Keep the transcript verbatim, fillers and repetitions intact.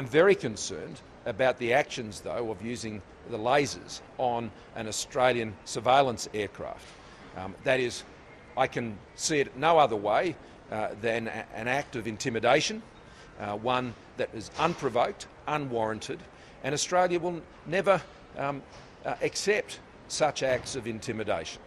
I'm very concerned about the actions, though, of using the lasers on an Australian surveillance aircraft. Um, that is, I can see it no other way uh, than a, an act of intimidation, uh, one that is unprovoked, unwarranted, and Australia will never um, uh, accept such acts of intimidation.